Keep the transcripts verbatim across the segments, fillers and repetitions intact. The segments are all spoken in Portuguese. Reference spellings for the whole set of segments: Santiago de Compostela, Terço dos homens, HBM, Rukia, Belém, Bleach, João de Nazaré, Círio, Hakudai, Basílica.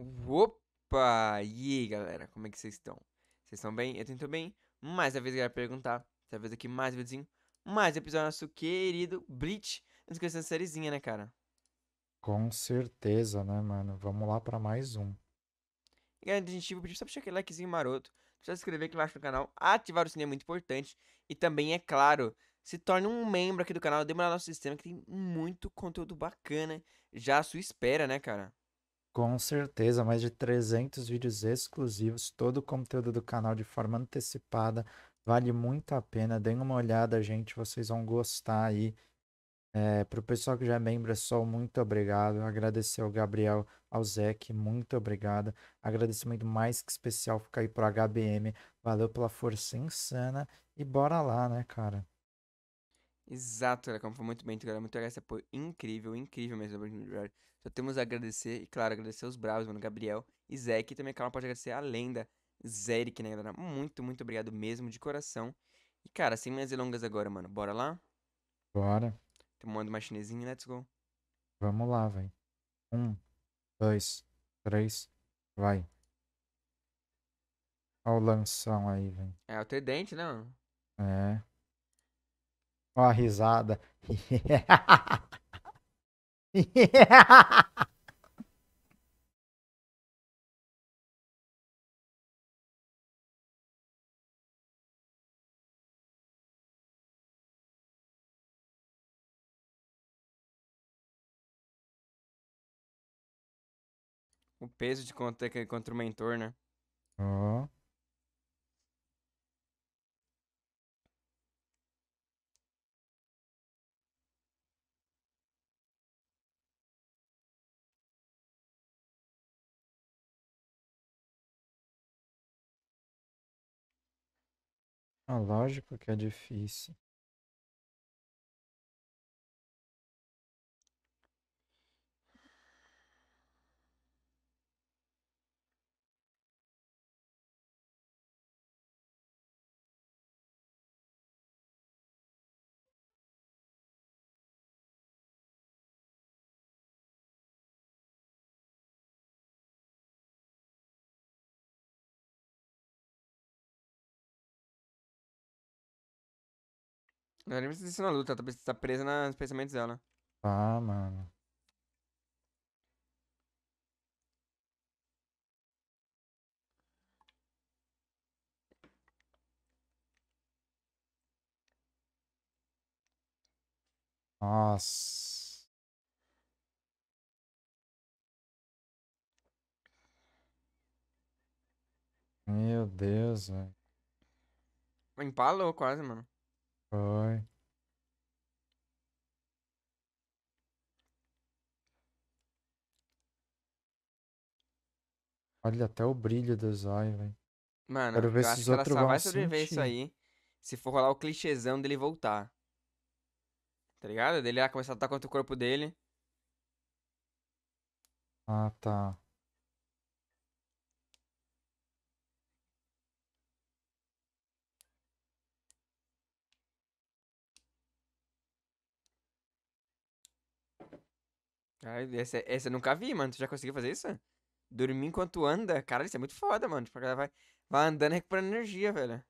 Opa! E aí, galera? Como é que vocês estão? Vocês estão bem? Eu tento bem. Mais uma vez, galera, perguntar. Dessa vez aqui, mais um videozinho. Mais um episódio do nosso querido Bleach. Não esqueça essa sériezinha, né, cara? Com certeza, né, mano? Vamos lá pra mais um. E, galera, a gente pediu só pra deixar aquele likezinho maroto. Só se inscrever aqui embaixo no canal. Ativar o sininho é muito importante. E também, é claro, se torne um membro aqui do canal. Dê uma olhada no nosso sistema que tem muito conteúdo bacana já à sua espera, né, cara? Com certeza, mais de trezentos vídeos exclusivos, todo o conteúdo do canal de forma antecipada, vale muito a pena, deem uma olhada, gente, vocês vão gostar aí. É, para o pessoal que já é membro, é só muito obrigado, agradecer ao Gabriel, ao Zeke, muito obrigado, agradecimento mais que especial fica aí para o H B M, valeu pela força insana e bora lá, né, cara? Exato, galera, como foi muito bem, galera, muito obrigado esse apoio incrível, incrível mesmo, só temos a agradecer, e claro, agradecer aos bravos, mano, Gabriel e Zeke, e também, claro, pode agradecer a lenda, Zerik, né, galera, muito, muito obrigado mesmo, de coração, e, cara, sem mais delongas agora, mano, bora lá? Bora. Tomando uma chinesinha, let's go. Vamos lá, velho. Um, dois, três, vai. Olha o lanção aí, velho. É, o tridente, né, mano? É. Ó a risada. O peso de contra, contra o mentor, né? Ó. Oh. Ah, lógico que é difícil. Não nem precisa ser na luta, ela tá presa nos pensamentos dela. Ah, mano. Nossa. Meu Deus, velho. Empalou quase, mano. Foi. Olha até o brilho do zóio, velho. Mano, quero ver eu acho que ela só vai sobreviver isso aí se for rolar o clichêzão dele voltar. Tá ligado? Dele lá começar a lutar contra o corpo dele. Ah, tá. Caralho, essa, essa eu nunca vi, mano. Tu já conseguiu fazer isso? Dormir enquanto anda? Caralho, isso é muito foda, mano. Tipo, a galera vai, vai andando e recuperando energia, velho.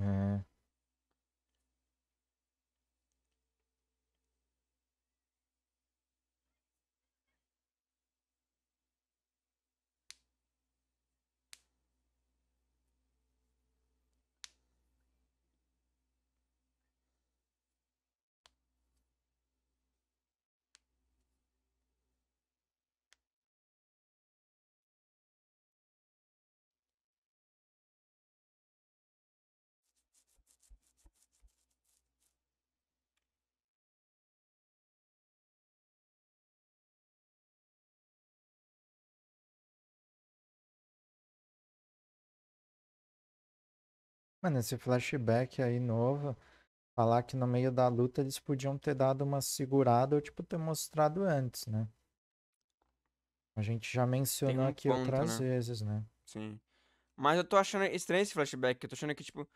É. Mano, esse flashback aí novo, falar que no meio da luta eles podiam ter dado uma segurada ou, tipo, ter mostrado antes, né? A gente já mencionou um aqui ponto, outras né? vezes, né? Sim. Mas eu tô achando estranho esse flashback. Eu tô achando que, tipo,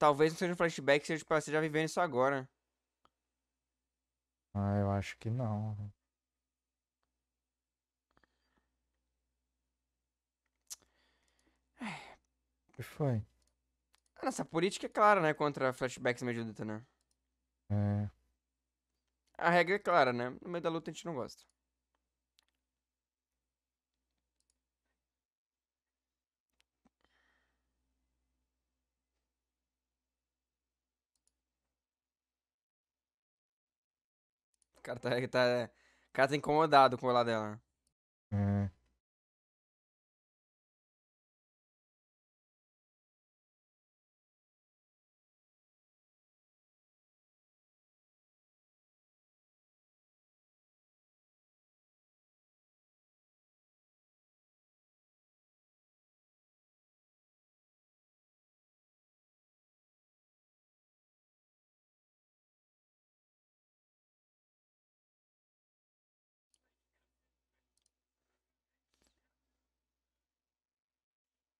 talvez não seja um flashback, seja, tipo, você já vivendo isso agora. Ah, eu acho que não. que foi? A nossa política é clara, né? Contra flashbacks no meio de luta, né? É. A regra é clara, né? No meio da luta a gente não gosta. O cara tá, tá, o cara tá incomodado com o lado dela. É.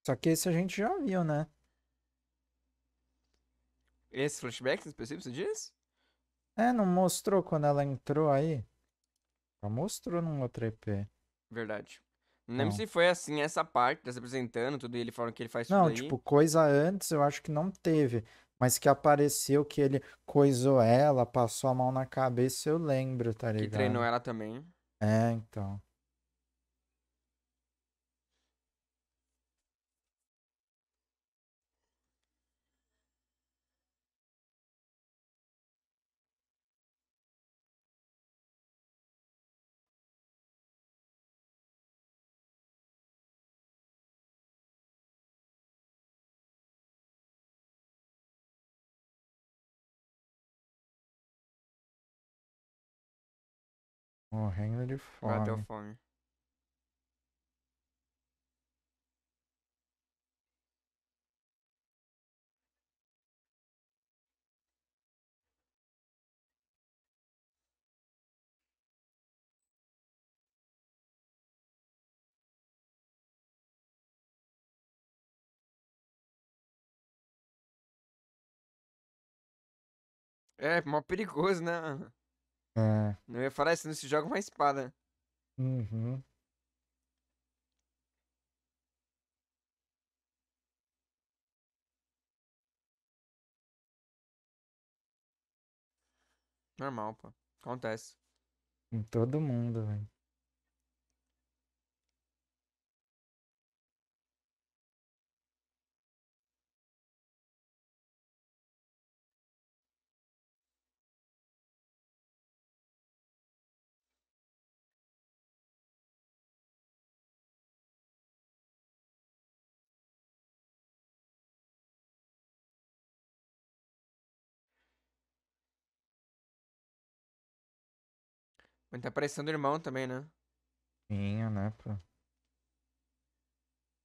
Só que esse a gente já viu, né? Esse flashback específico, você diz? É, não mostrou quando ela entrou aí? Ela mostrou num outro E P. Verdade. Não lembro se foi assim, essa parte, tá se apresentando, tudo, e ele falou que ele faz tudo aí. Não, tipo, coisa antes eu acho que não teve. Mas que apareceu que ele coisou ela, passou a mão na cabeça, eu lembro, tá ligado? Que treinou ela também. É, então. Morrendo de fome. Bateu fome. É, mó perigoso, né? É. Não ia falar isso, não se joga uma espada. Uhum. Normal, pô. Acontece. Em todo mundo, velho. Mas tá aparecendo o irmão também, né? Sim, né, pô.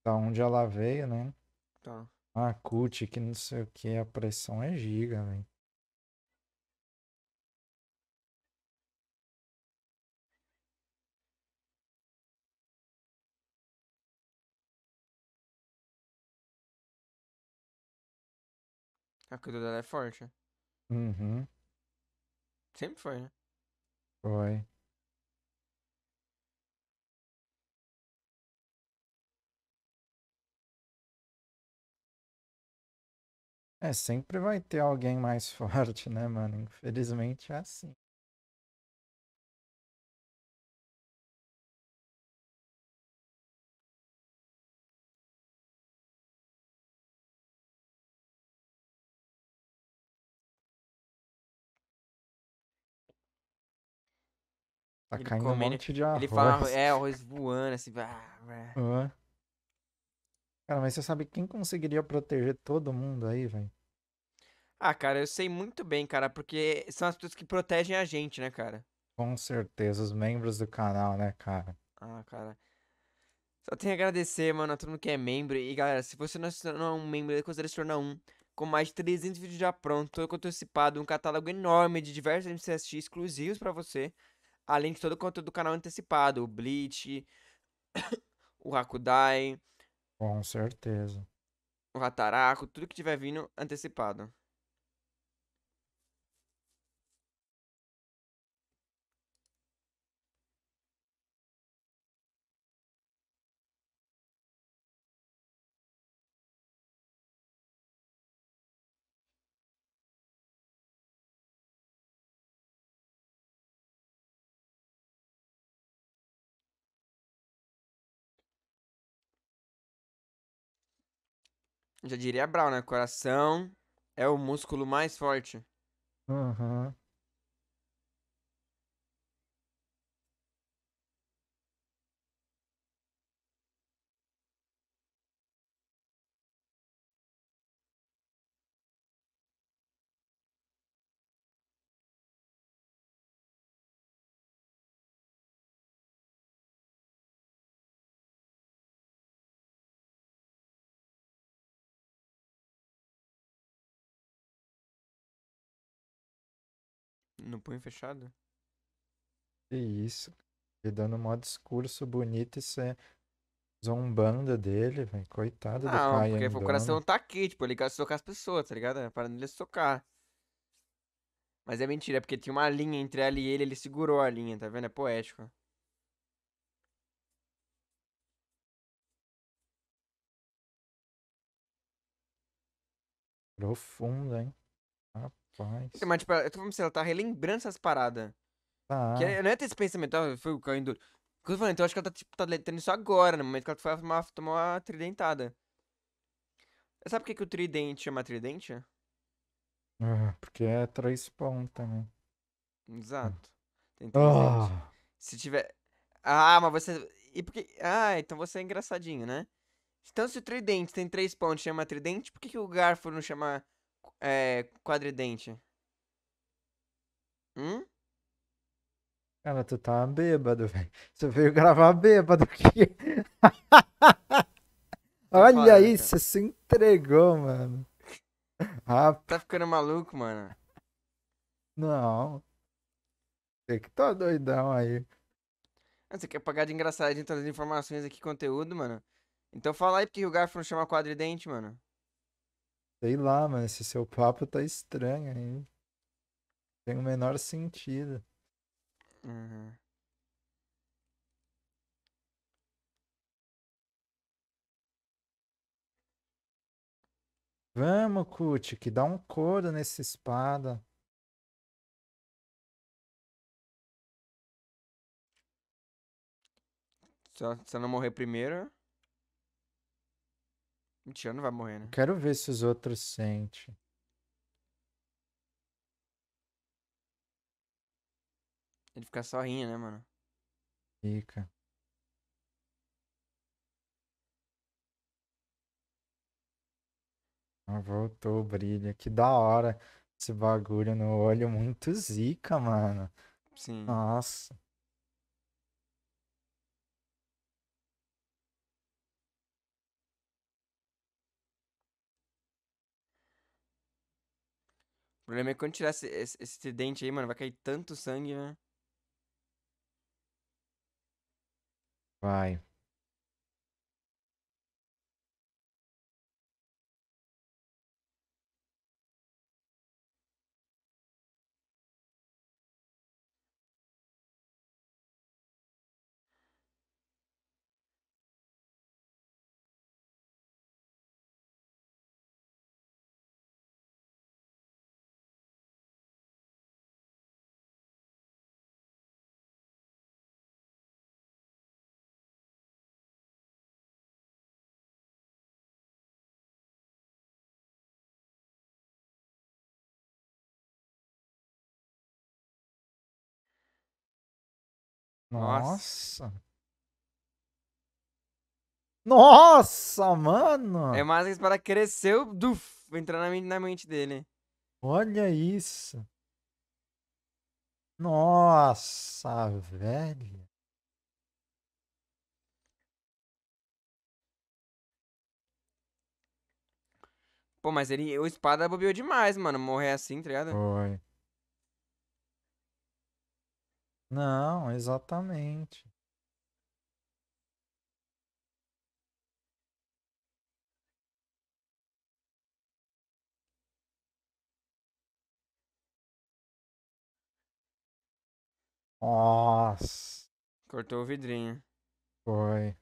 Da onde ela veio, né? Tá. Ah, Cut, que não sei o que, a pressão é giga, velho. A cuida dela é forte. Uhum. Sempre foi, né? Foi. É, sempre vai ter alguém mais forte, né, mano? Infelizmente é assim. Tá ele caindo come, um monte ele, de arroz. Ele fala, é, arroz voando, assim. Uhum. Cara, mas você sabe quem conseguiria proteger todo mundo aí, velho? Ah, cara, eu sei muito bem, cara, porque são as pessoas que protegem a gente, né, cara? Com certeza, os membros do canal, né, cara? Ah, cara. Só tenho a agradecer, mano, a todo mundo que é membro. E, galera, se você não é um membro, considere se tornar um. Com mais de trezentos vídeos já prontos, todo antecipado, um catálogo enorme de diversos M C S X exclusivos pra você. Além de todo o conteúdo do canal antecipado, o Bleach, o Hakudai. Com certeza. O Rataraco, tudo que tiver vindo antecipado. Já diria Brown, né? Coração é o músculo mais forte. Aham. No punho fechado? Que isso. Ele dando um maior discurso bonito e você zombando dele, velho. Coitado do Não, Kai porque andando. O coração tá aqui, tipo, ele quer socar as pessoas, tá ligado? É parando ele socar. Mas é mentira, é porque tinha uma linha entre ela e ele, ele segurou a linha, tá vendo? É poético. Profundo, hein? Rapaz. Mas, tipo, eu tô falando pra você, ela tá relembrando essas paradas. Tá. Que eu não ia ter esse pensamento, ó, foi o caindo. Eu falei, então eu acho que ela tá, tipo, tá tendo isso agora, no momento que ela foi tomar, tomar uma tridentada. Sabe por que, que o tridente chama tridente? Ah, porque é três pontas, né? Exato. Tem três Ah. dentes. Se tiver. Ah, mas você. E porque... Ah, então você é engraçadinho, né? Então se o tridente tem três pontos e chama tridente, por que, que o garfo não chama é, quadridente? Hum? Cara, tu tá bêbado, velho. Você veio gravar bêbado aqui. Tô Olha falando, isso, cara. você se entregou, mano. Rapaz, Tá ficando maluco, mano. não. Você que tá doidão aí. Ah, você quer pagar de engraçadinho todas as informações aqui, conteúdo, mano? Então fala aí porque o garfo não chama quadridente, mano. Sei lá, mano, esse seu papo tá estranho aí. Tem o menor sentido. Uhum. Vamos, Kut, que dá um couro nessa espada. Se ela se ela não morrer primeiro. Mentira, não vai morrer, né? Quero ver se os outros sentem. Ele fica só rindo, né, mano? Fica. Ah, voltou o brilho. Que da hora esse bagulho no olho. Muito zica, mano. Sim. Nossa. O problema é que quando tirar esse, esse, esse tridente aí, mano, vai cair tanto sangue, né? Vai. Nossa. Nossa. Nossa, mano. É mais que a espada cresceu, duf, vai entrar na mente, na mente dele. Olha isso. Nossa, velho. Pô, mas ele, o espada bobeou demais, mano, morrer assim, tá ligado? Foi. Não, exatamente. Nossa, Cortou o vidrinho. foi.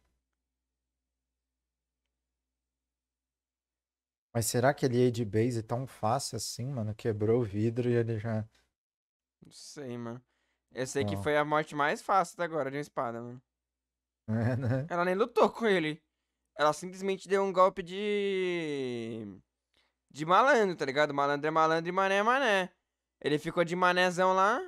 Mas será que ele ia de base tão fácil assim, mano? Quebrou o vidro e ele já. Não sei, mano. Eu sei que Não. foi a morte mais fácil até agora de uma espada, mano. É, né? Ela nem lutou com ele. Ela simplesmente deu um golpe de... de malandro, tá ligado? Malandro é malandro e mané é mané. Ele ficou de manézão lá.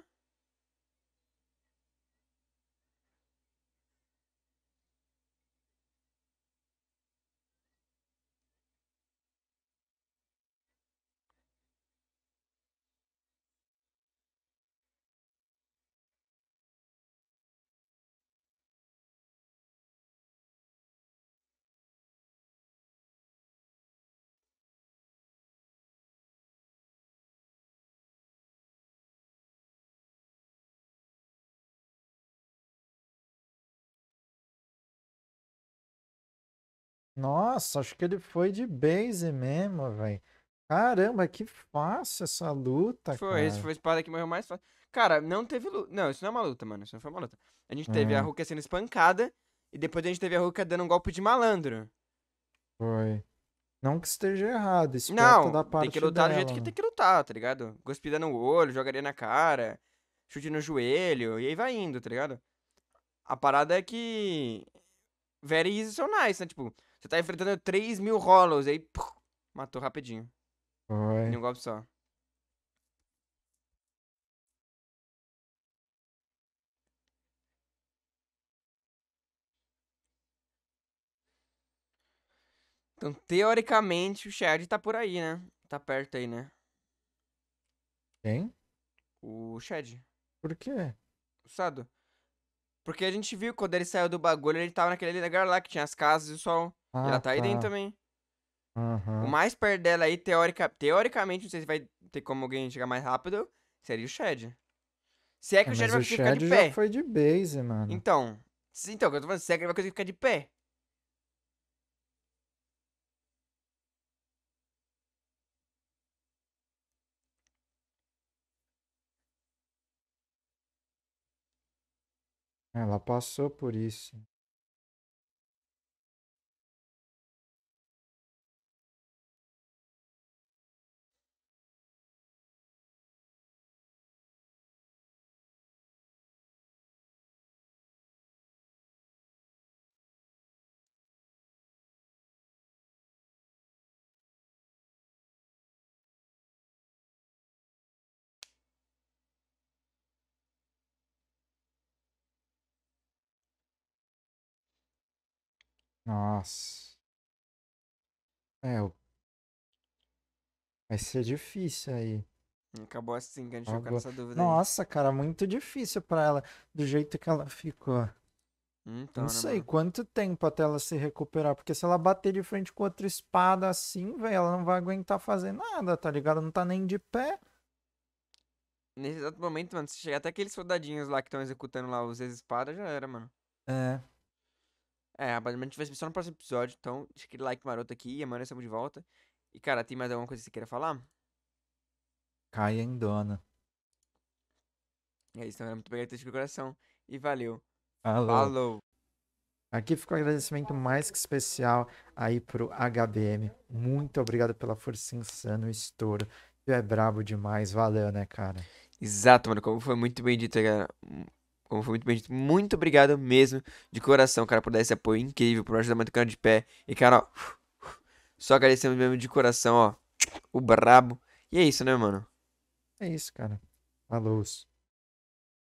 Nossa, acho que ele foi de base mesmo, velho. Caramba, que fácil essa luta, Foi, esse cara. foi a espada que morreu mais fácil. Cara, não teve luta. Não, isso não é uma luta, mano. Isso não foi uma luta. A gente teve a É, Rukia sendo espancada e depois a gente teve a Rukia dando um golpe de malandro. foi. Não que esteja errado, esperto da Não, tem que parte lutar do jeito dela, que tem né? que lutar, tá ligado? Cuspida no olho, jogaria na cara, chute no joelho, e aí vai indo, tá ligado? A parada é que... Very easy so nice, né? Tipo, você tá enfrentando três mil rolos, aí... puf, matou rapidinho. Em um Foi. golpe só. Então, teoricamente, o Shad tá por aí, né? Tá perto aí, né? Hein? O Shad, Por quê? o Sado. Porque a gente viu quando ele saiu do bagulho, ele tava naquele lugar lá que tinha as casas e o sol. E ela Ah, tá aí dentro tá. também. O Aham. mais perto dela aí, teorica... teoricamente, não sei se vai ter como alguém chegar mais rápido, seria o Shed. Se é que É, o Shed mas vai o conseguir ficar de Shed já pé. foi de base, mano. Então, se- então, o que eu tô falando, se é que ele vai conseguir ficar de pé. Ela passou por isso. Nossa. É, o- vai ser difícil aí. Acabou assim que a gente ficou Agora- nessa dúvida aí. Nossa, cara, muito difícil pra ela, do jeito que ela ficou. Não Então, né, sei mano? quanto tempo até ela se recuperar, porque se ela bater de frente com outra espada assim, velho, ela não vai aguentar fazer nada, tá ligado? Não tá nem de pé. Nesse exato momento, mano, se chegar até aqueles soldadinhos lá que estão executando lá os ex-espadas, já era, mano. É, É, rapaz, mas a gente vai ver só no próximo episódio, então deixa aquele like maroto aqui e amanhã nós estamos de volta. E, cara, tem mais alguma coisa que você queira falar? cai em dona. É isso, então, galera, muito obrigado por ter assistido de coração. E valeu. Alô. Falou! Aqui ficou um agradecimento mais que especial aí pro H B M. Muito obrigado pela força insana, o estouro. Tu é brabo demais, valeu, né, cara? Exato, mano. Como foi muito bem dito, cara. Hum, Como foi muito bem dito. Muito obrigado mesmo, de coração, cara, por dar esse apoio incrível, por ajudar muito o cara de pé. E, cara, ó, só agradecemos mesmo de coração, ó. O brabo. E é isso, né, mano? É isso, cara. Falou.